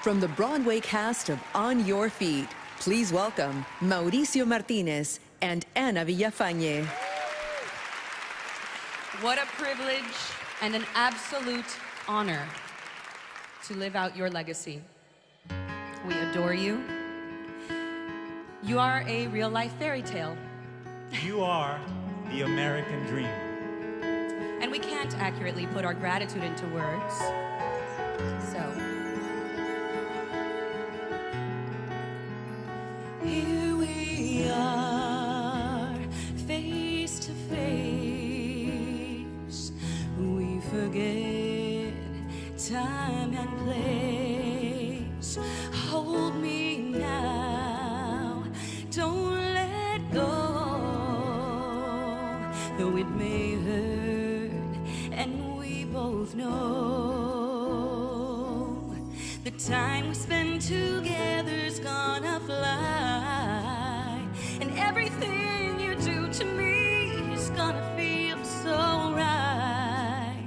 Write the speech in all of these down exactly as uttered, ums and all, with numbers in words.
From the Broadway cast of On Your Feet, please welcome Mauricio Martínez and Ana Villafañe. What a privilege and an absolute honor to live out your legacy. We adore you. You are a real-life fairy tale. You are the American dream. And we can't accurately put our gratitude into words. So. Here we are, face to face. We forget time and place. Hold me now, don't let go. Though it may hurt, and we both know the time we spend together's gonna fly, and everything you do to me is gonna feel so right.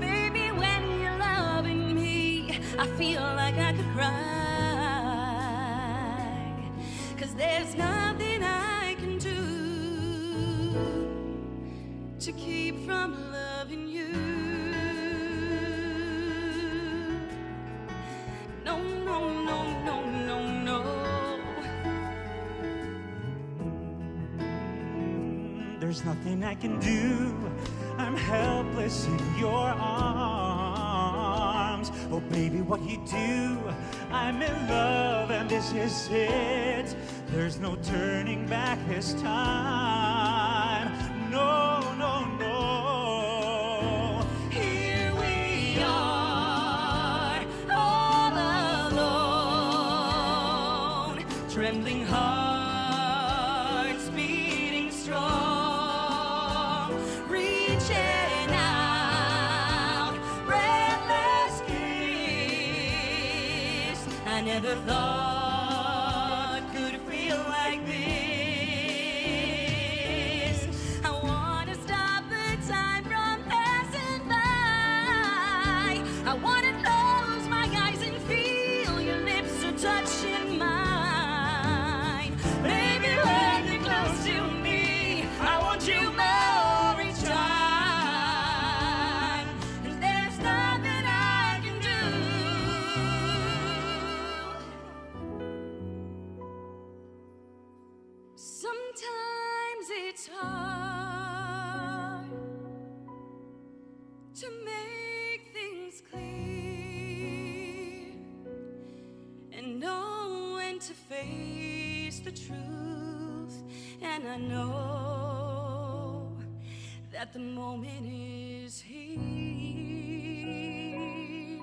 Baby, when you're loving me, I feel like I could cry. There's nothing I can do to keep from loving you. No, no, no, no, no, no. There's nothing I can do. I'm helpless in your arms. Oh, baby, what you do. I'm in love and this is it. There's no turning back this time. No, no, no. Here we are, all alone. Trembling hearts beating strong. Reaching out, breathless kiss. I never thought it's hard to make things clear and know when to face the truth. And I know that the moment is here.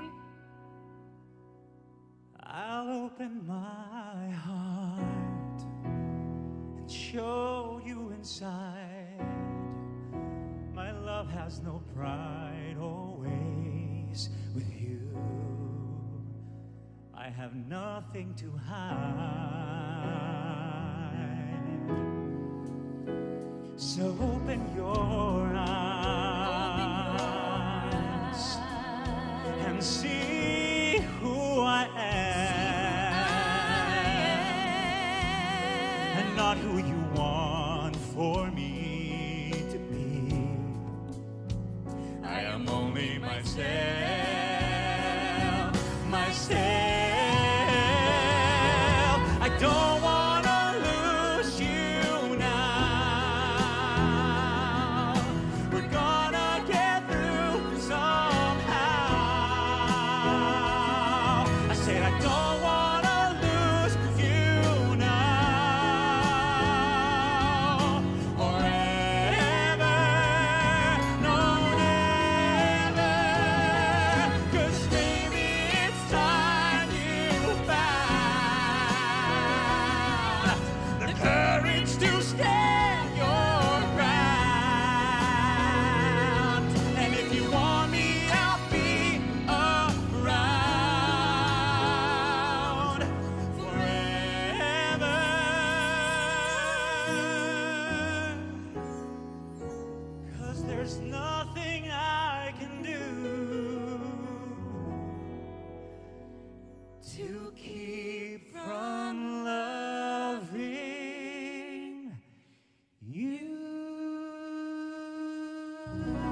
I'll open my heart and show you inside. My love has no pride, always with you. I have nothing to hide. So open your eyes and see who I am, and not who you want for me to be. I am only myself, myself. I don't want to lose you now. We're gonna get through somehow. I said I don't want. to keep from loving you.